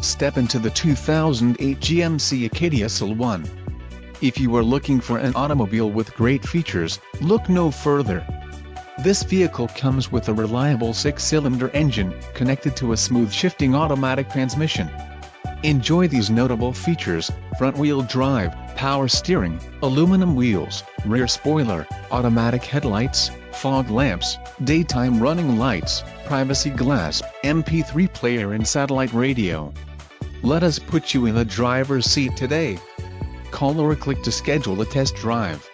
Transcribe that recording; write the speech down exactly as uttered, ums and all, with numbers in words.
Step into the two thousand eight G M C Acadia S L one. If you are looking for an automobile with great features, look no further. This vehicle comes with a reliable six-cylinder engine, connected to a smooth shifting automatic transmission. Enjoy these notable features: front-wheel drive, power steering, aluminum wheels, rear spoiler, automatic headlights, fog lamps, daytime running lights, privacy glass, M P three player and satellite radio. Let us put you in the driver's seat today. Call or click to schedule a test drive.